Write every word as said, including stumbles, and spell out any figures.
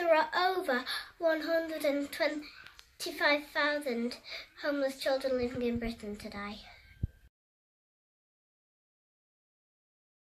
There are over one hundred twenty-five thousand homeless children living in Britain today.